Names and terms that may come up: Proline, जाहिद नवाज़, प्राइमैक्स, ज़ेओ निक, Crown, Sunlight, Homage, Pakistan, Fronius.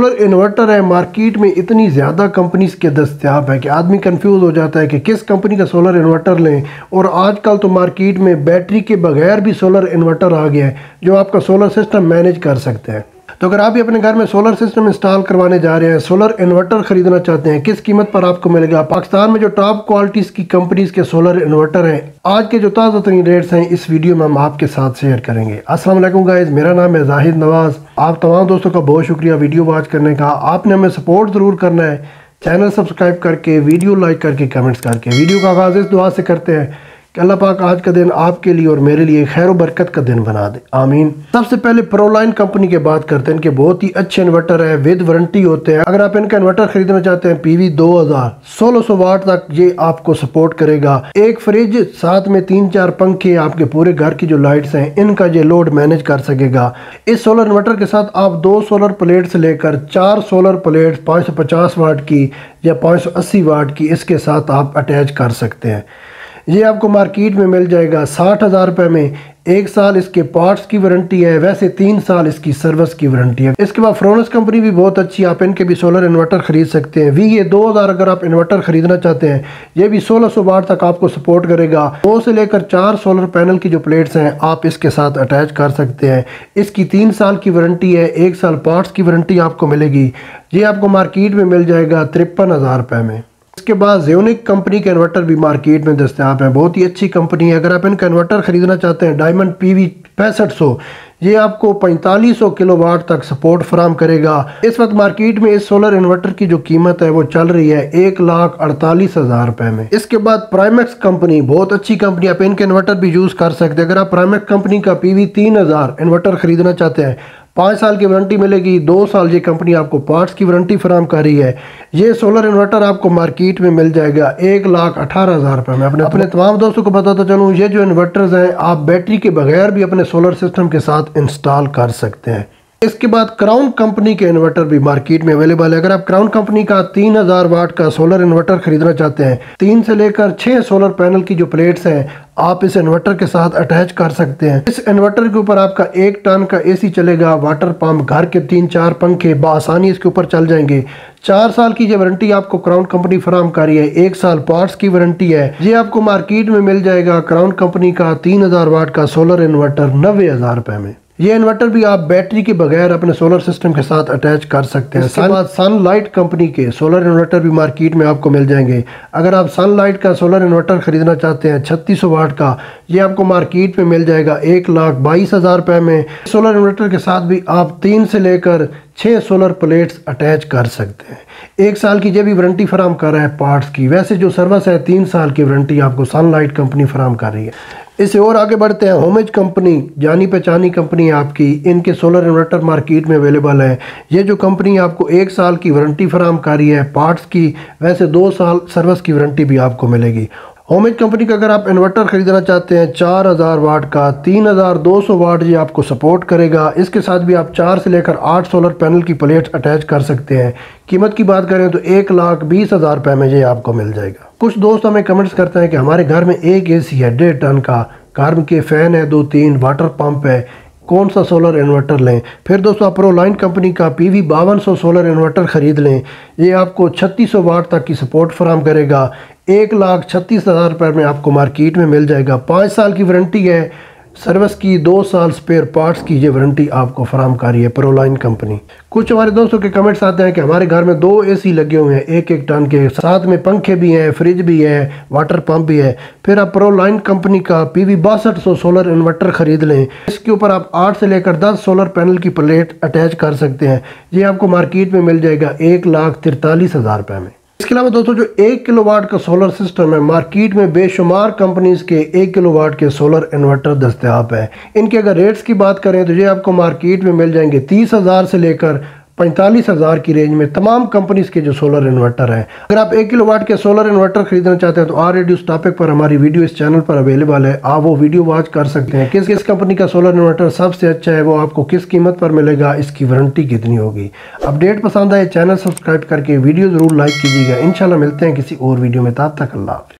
Solar inverter है, market में इतनी ज़्यादा कंपनीज के दस्तियाब है कि आदमी कंफ्यूज हो जाता है कि किस कंपनी का सोलर इन्वर्टर लें। और आजकल तो मार्केट में बैटरी के बगैर भी सोलर इन्वर्टर आ गया है जो आपका सोलर सिस्टम मैनेज कर सकता है। तो अगर आप भी अपने घर में सोलर सिस्टम इंस्टॉल करवाने जा रहे हैं, सोलर इन्वर्टर खरीदना चाहते हैं, किस कीमत पर आपको मिलेगा? पाकिस्तान में जो टॉप क्वालिटीज़ की कंपनीज़ के सोलर इन्वर्टर हैं, आज के जो ताज़ा तरीन रेट्स हैं, इस वीडियो में हम आपके साथ शेयर करेंगे। अस्सलाम वालेकुम गाइस, मेरा नाम है जाहिद नवाज़। आप तमाम दोस्तों का बहुत शुक्रिया वीडियो वॉच करने का। आपने हमें सपोर्ट ज़रूर करना है, चैनल सब्सक्राइब करके, वीडियो लाइक करके, कमेंट्स करके। वीडियो का आगाज़ इस दुआ से करते हैं कि अल्लाह पाक आज का दिन आपके लिए और मेरे लिए खैर बरकत का दिन बना दे, आमीन। सबसे पहले प्रोलाइन कंपनी के बात करते हैं। इनके बहुत ही अच्छे इन्वर्टर है, विद वारंटी होते हैं। अगर आप इनका इन्वर्टर खरीदना चाहते हैं, पीवी 2000-1600 वाट तक ये आपको सपोर्ट करेगा। एक फ्रिज, साथ में 3-4 पंखे, आपके पूरे घर की जो लाइट्स हैं, इनका ये लोड मैनेज कर सकेगा। इस सोलर इन्वर्टर के साथ आप 2 सोलर प्लेट से लेकर 4 सोलर प्लेट 550 वाट की या 580 वाट की इसके साथ आप अटैच कर सकते हैं। ये आपको मार्केट में मिल जाएगा 60,000 रुपये में। 1 साल इसके पार्ट्स की वारंटी है, वैसे 3 साल इसकी सर्विस की वारंटी है। इसके बाद फ्रोनस कंपनी भी बहुत अच्छी है, आप इनके भी सोलर इन्वर्टर खरीद सकते हैं। VA 2000 अगर आप इन्वर्टर खरीदना चाहते हैं, ये भी 1600 वाट तक आपको सपोर्ट करेगा। 2 से लेकर 4 सोलर पैनल की जो प्लेट्स हैं, आप इसके साथ अटैच कर सकते हैं। इसकी 3 साल की वारंटी है, 1 साल पार्ट्स की वारंटी आपको मिलेगी। ये आपको मार्केट में मिल जाएगा 53,000 रुपये में। इसके बाद ज़ेओ निक कंपनी के इन्वर्टर भी मार्केट में दस्तयाब हैं, बहुत ही अच्छी कंपनी है। अगर आप इनका इन्वर्टर खरीदना चाहते हैं, डायमंड PV 6500, ये आपको 4500 किलोवाट तक सपोर्ट फराम करेगा। इस वक्त मार्केट में इस सोलर इन्वर्टर की जो कीमत है वो चल रही है 1,48,000 रुपये में। इसके बाद प्राइमैक्स कंपनी बहुत अच्छी कंपनी, आप इनके इन्वर्टर भी यूज़ कर सकते हैं। अगर आप प्राइमैक्स कंपनी का PV 3000 इन्वर्टर खरीदना चाहते हैं, 5 साल की वारंटी मिलेगी। 2 साल ये कंपनी आपको पार्ट्स की वारंटी फराम कर रही है। ये सोलर इन्वर्टर आपको मार्केट में मिल जाएगा 1,18,000 रुपये में। अपने तमाम दोस्तों को बताता चलूँ, ये जो इन्वर्टर्स हैं आप बैटरी के बगैर भी अपने सोलर सिस्टम के साथ इंस्टॉल कर सकते हैं। इसके बाद क्राउन कंपनी के इन्वर्टर भी मार्केट में अवेलेबल है। अगर आप क्राउन कंपनी का 3000 वाट का सोलर इन्वर्टर खरीदना चाहते हैं, 3 से लेकर 6 सोलर पैनल की जो प्लेट्स हैं, आप इस इन्वर्टर के साथ अटैच कर सकते हैं। इस इन्वर्टर के ऊपर आपका 1 टन का AC चलेगा, वाटर पंप, घर के 3-4 पंखे बआसानी इसके ऊपर चल जाएंगे। 4 साल की ये वारंटी आपको क्राउन कंपनी फराम कर रही है, 1 साल पार्ट्स की वारंटी है। ये आपको मार्केट में मिल जाएगा क्राउन कंपनी का 3000 वाट का सोलर इन्वर्टर 90,000 रुपये में। ये इन्वर्टर भी आप बैटरी के बगैर अपने सोलर सिस्टम के साथ अटैच कर सकते हैं। इसके बाद सनलाइट कंपनी के सोलर इन्वर्टर भी मार्केट में आपको मिल जाएंगे। अगर आप सनलाइट का सोलर इन्वर्टर खरीदना चाहते हैं 3600 वाट का, ये आपको मार्केट में मिल जाएगा 1,22,000 रुपये में। सोलर इन्वर्टर के साथ भी आप 3 से लेकर 6 सोलर प्लेट्स अटैच कर सकते हैं। 1 साल की ये भी वारंटी फराम कर रहा है पार्ट्स की। वैसे जो सर्विस है 3 साल की वारंटी आपको सनलाइट कंपनी फराम कर रही है। इससे और आगे बढ़ते हैं। होमेज कंपनी जानी पहचानी कंपनी है आपकी, इनके सोलर इन्वर्टर मार्केट में अवेलेबल है। ये जो कंपनी आपको 1 साल की वारंटी फराम कर रही है पार्ट्स की, वैसे 2 साल सर्विस की वारंटी भी आपको मिलेगी। होमेज कंपनी का अगर आप इन्वर्टर खरीदना चाहते हैं 4000 वाट का, 3200 वाट ये आपको सपोर्ट करेगा। इसके साथ भी आप 4 से लेकर 8 सोलर पैनल की प्लेट्स अटैच कर सकते हैं। कीमत की बात करें तो 1,20,000 रुपये में ये आपको मिल जाएगा। कुछ दोस्त हमें कमेंट्स करते हैं कि हमारे घर में एक AC है 1.5 टन का, घर के फैन है 2-3, वाटर पम्प है, कौन सा सोलर इन्वर्टर लें? फिर दोस्तों आप प्रोलाइन कंपनी का PV 5200 सोलर इन्वर्टर ख़रीद लें। ये आपको 3600 वाट तक की सपोर्ट फराम करेगा। 1,36,000 रुपये में आपको मार्केट में मिल जाएगा। 5 साल की वारंटी है सर्विस की, 2 साल स्पेयर पार्ट्स की ये वारंटी आपको फराम कर रही है प्रोलाइन कंपनी। कुछ हमारे दोस्तों के कमेंट्स आते हैं कि हमारे घर में 2 AC लगे हुए हैं 1-1 टन के, साथ में पंखे भी हैं, फ्रिज भी है, वाटर पंप भी है। फिर आप प्रोलाइन कंपनी का PV 6200 सोलर इन्वर्टर खरीद लें। इसके ऊपर आप 8 से लेकर 10 सोलर पैनल की प्लेट अटैच कर सकते हैं। ये आपको मार्केट में मिल जाएगा 1,43,000 रुपये में। इसके अलावा दोस्तों जो 1 किलोवाट का सोलर सिस्टम है, मार्केट में बेशुमार कंपनीज़ के 1 किलोवाट के सोलर इन्वर्टर दस्तयाब है। इनके अगर रेट्स की बात करें तो ये आपको मार्केट में मिल जाएंगे 30,000 से लेकर 45,000 की रेंज में। तमाम कंपनीज़ के जो सोलर इन्वर्टर हैं, अगर आप 1 किलोवाट के सोलर इन्वर्टर खरीदना चाहते हैं तो ऑलरेडी उस टॉपिक पर हमारी वीडियो इस चैनल पर अवेलेबल है, आप वो वीडियो वॉच कर सकते हैं। किस किस कंपनी का सोलर इन्वर्टर सबसे अच्छा है, वो आपको किस कीमत पर मिलेगा, इसकी वारंटी कितनी होगी। अपडेट पसंद आए चैनल सब्सक्राइब करके वीडियो ज़रूर लाइक कीजिएगा। इंशाल्लाह मिलते हैं किसी और वीडियो में, तब तक अल्लाह हाफ़िज़।